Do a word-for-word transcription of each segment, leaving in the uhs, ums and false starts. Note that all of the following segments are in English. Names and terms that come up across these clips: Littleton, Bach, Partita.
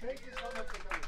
Thank you so much for coming.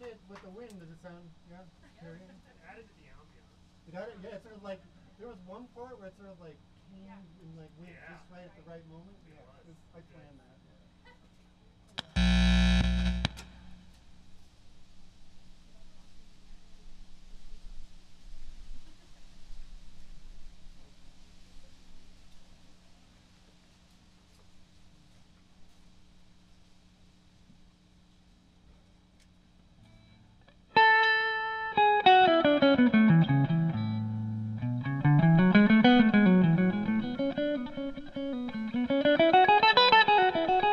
that kid with the wind. Does it sound, yeah? Carrying? It added to the ambiance. It added, yeah, it's sort of like, there was one part where it sort of like came yeah. and like went yeah. just right at the right moment. Yeah, yeah. It's, I planned that. Yeah. Thank you.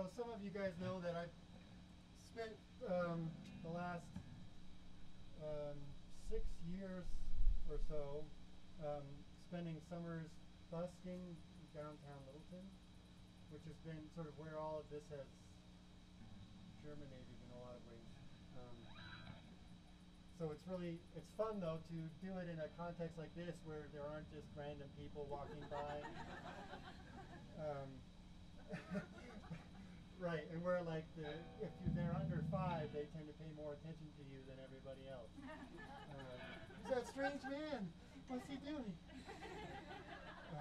Well, some of you guys know that I've spent um, the last um, six years or so um, spending summers busking downtown Littleton, which has been sort of where all of this has germinated in a lot of ways. Um, so it's really, it's fun though to do it in a context like this where there aren't just random people walking by. um, Right, and where like the, if you, they're under five, they tend to pay more attention to you than everybody else. Uh, he's that strange man. What's he doing? Uh,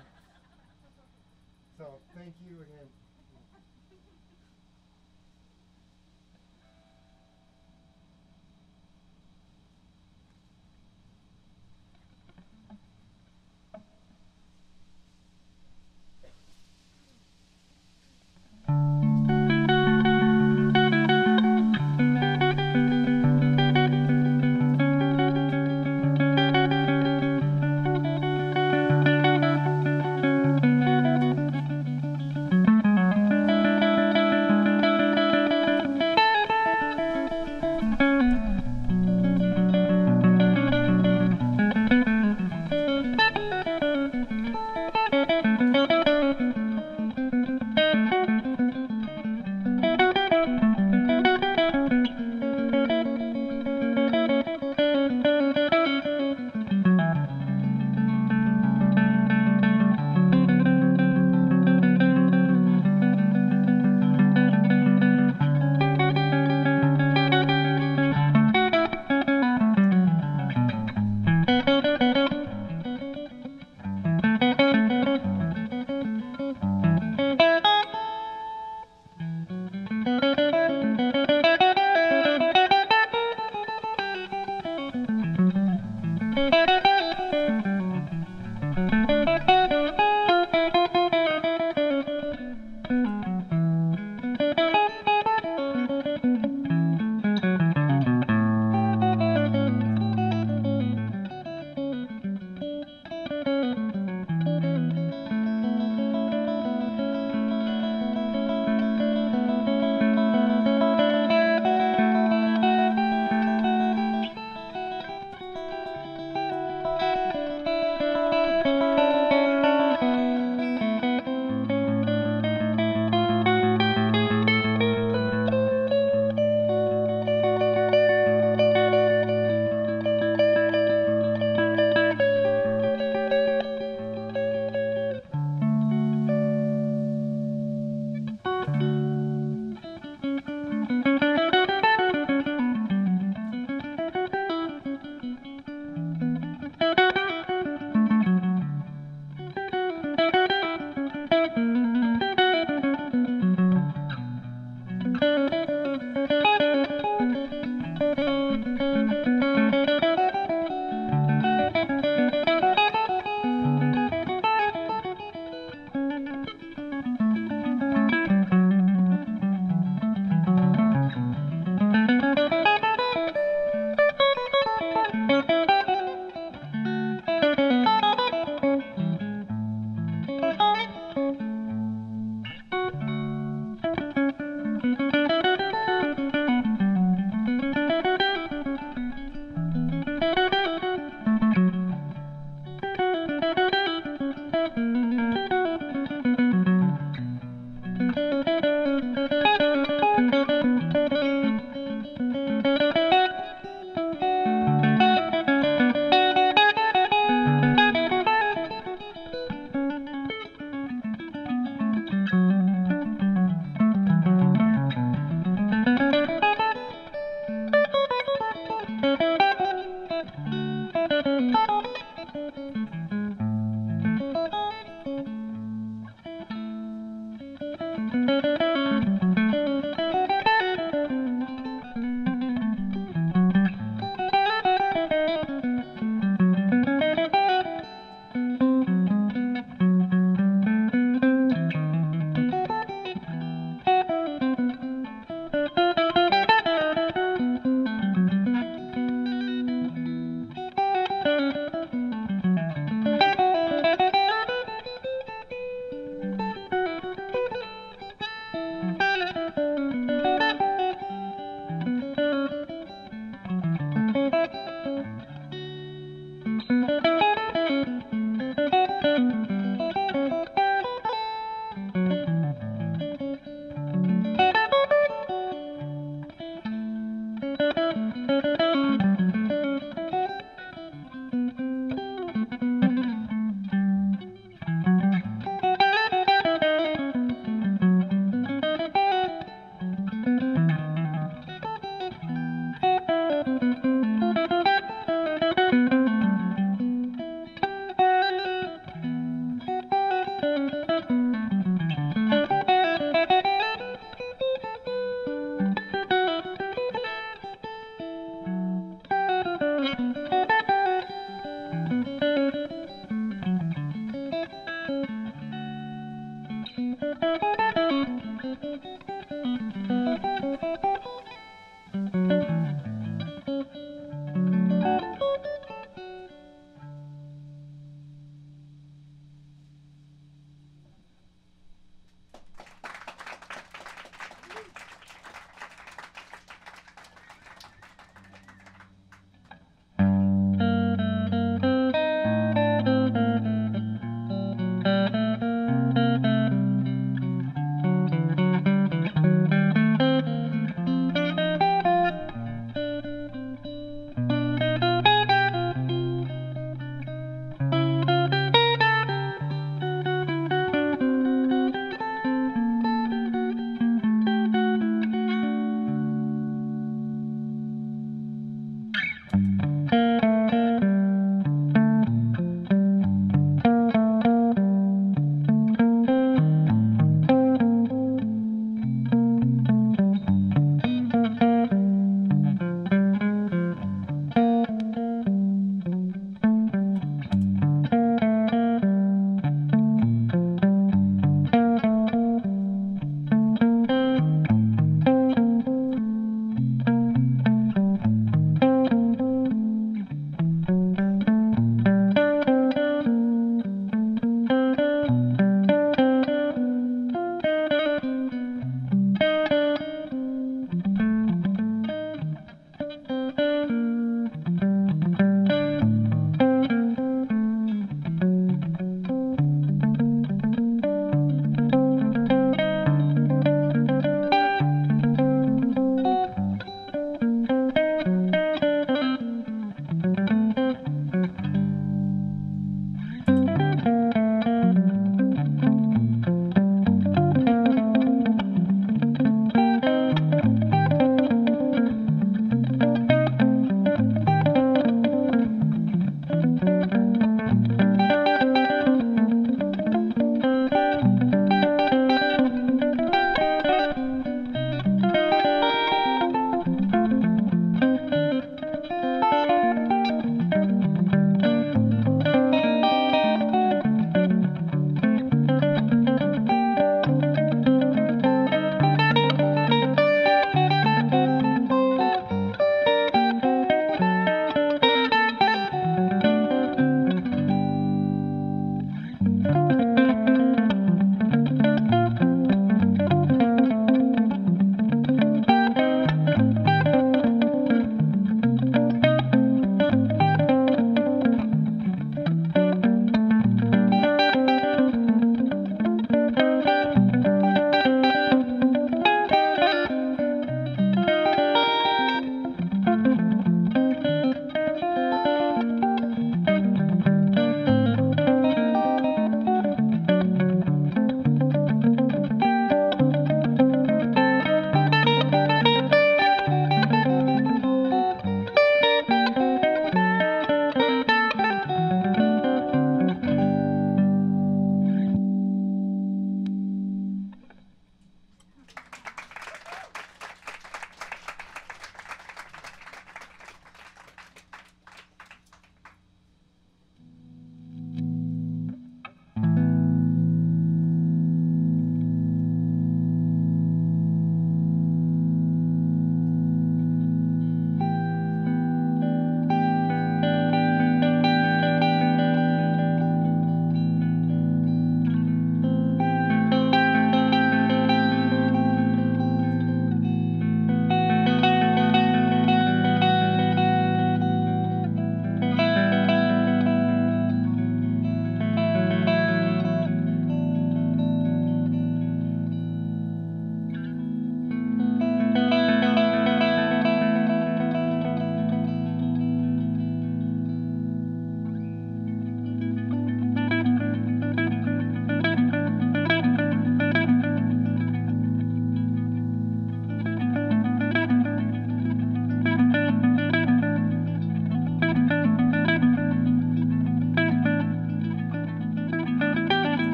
so thank you again. Thank you.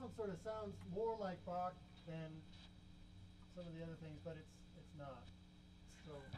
one sort of sounds more like Bach than some of the other things, but it's it's not. So yeah.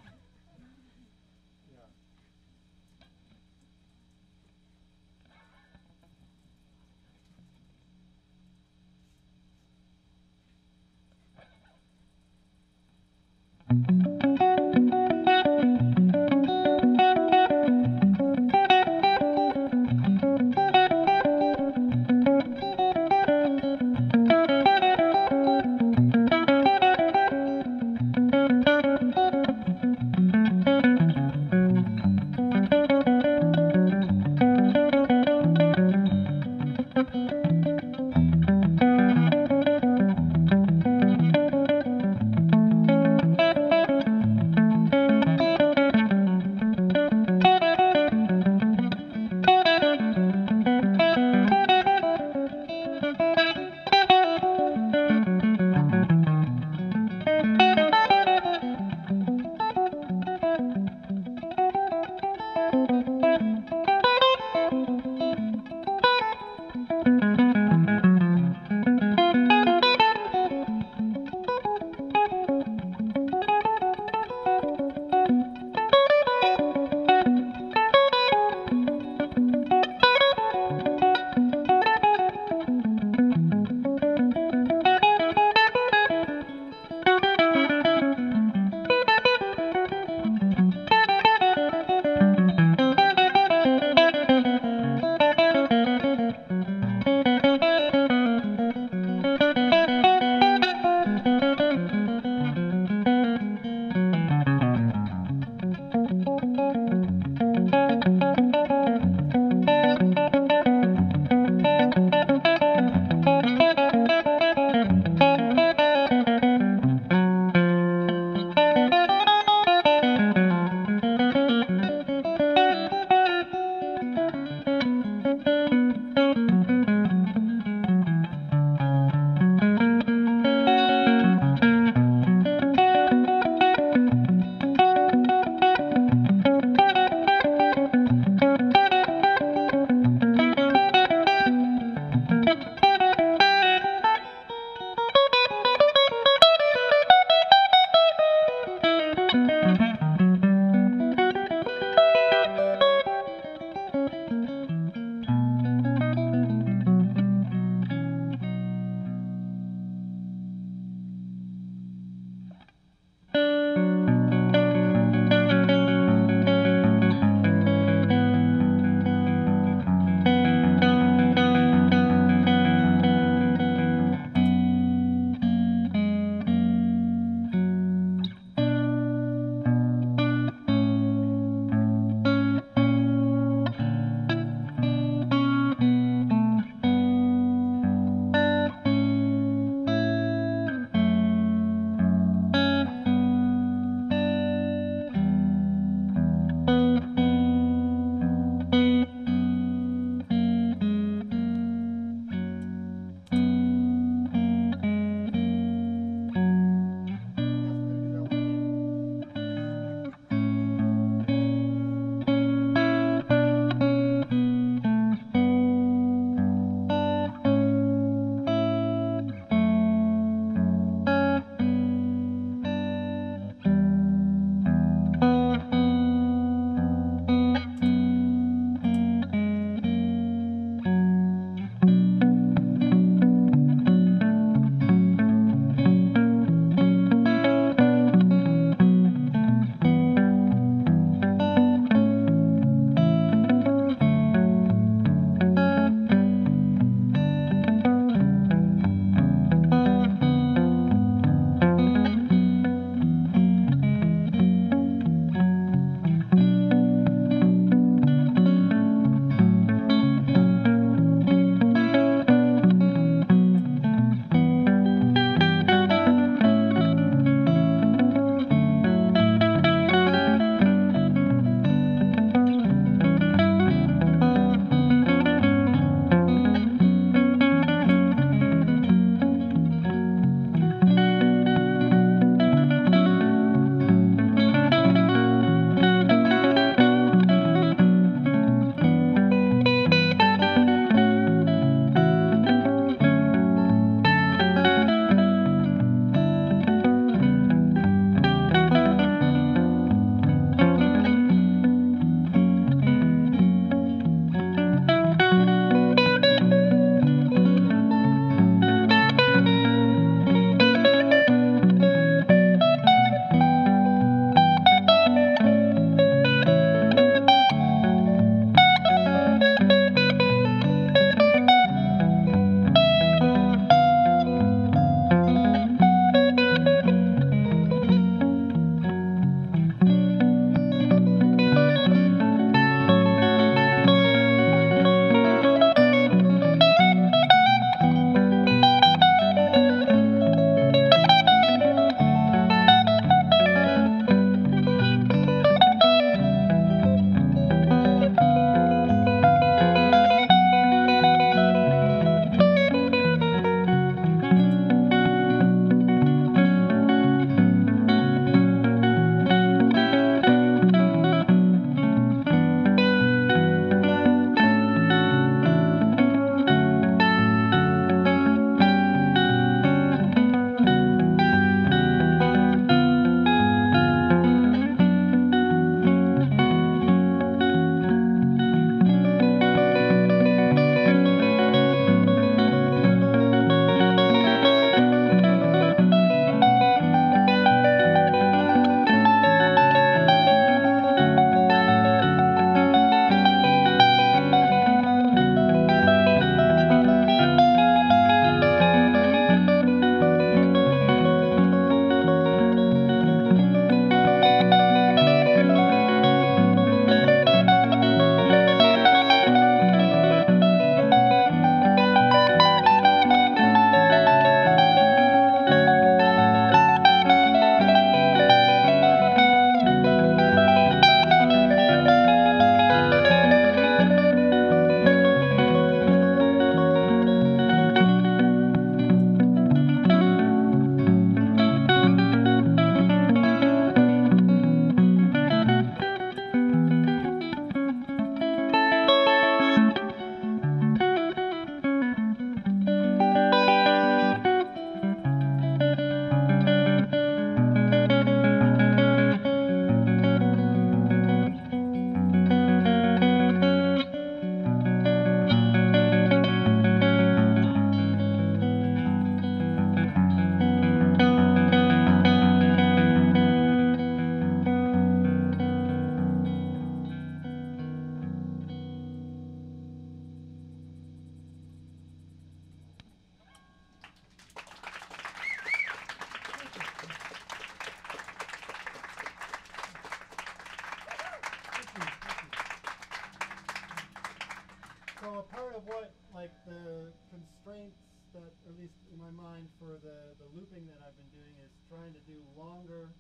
I've been doing is trying to do longer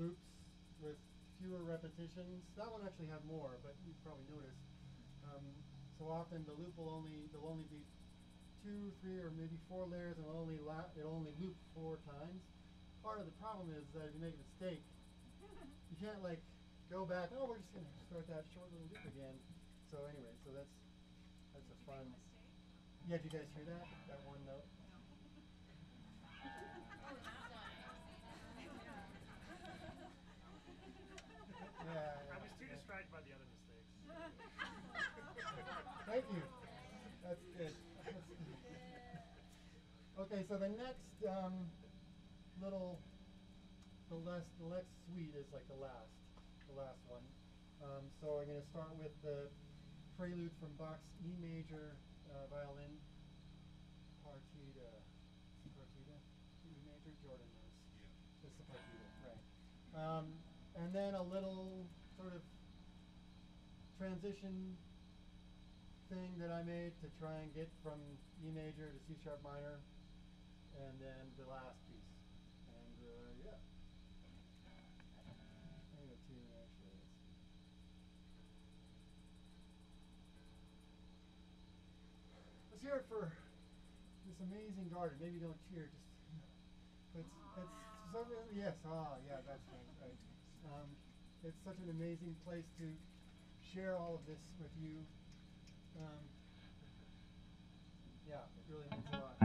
loops with fewer repetitions. That one actually had more, but you probably noticed. Um, so often the loop will only there'll only be two, three, or maybe four layers, and it'll only la it'll only loop four times. Part of the problem is that if you make a mistake, you can't like go back. Oh, we're just going to start that short little loop again. So anyway, so that's that's a fun. Yeah, did you guys hear that? That one note? Yeah, yeah. I was too distracted by the other mistakes. Thank you. That's good. That's good. Okay, so the next um, little, the last, the next suite is like the last, the last one. Um, so I'm going to start with the prelude from Bach's E major uh, violin partita. Partita? E major? Jordan knows. Yeah. It's the partita, right. Um, and then a little sort of transition thing that I made to try and get from E major to C sharp minor, and then the last piece. And uh, yeah. I think the tune actually is. Let's hear it for this amazing garden. Maybe don't cheer, just it's it's such a, yes, ah yeah, that's right, right. Um, it's such an amazing place to share all of this with you. Um, yeah, it really means a lot.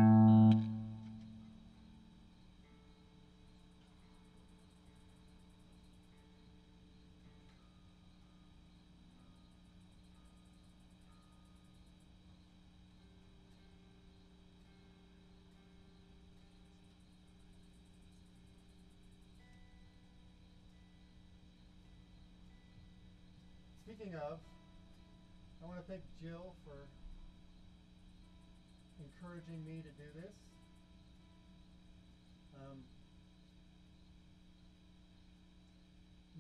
Speaking of, I want to thank Jill for encouraging me to do this. Um,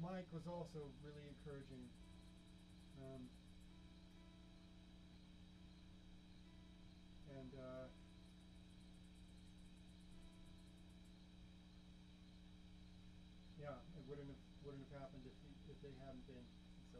Mike was also really encouraging. Um, and uh, yeah, it wouldn't have wouldn't have happened if, if they hadn't been. So.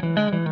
Thank you.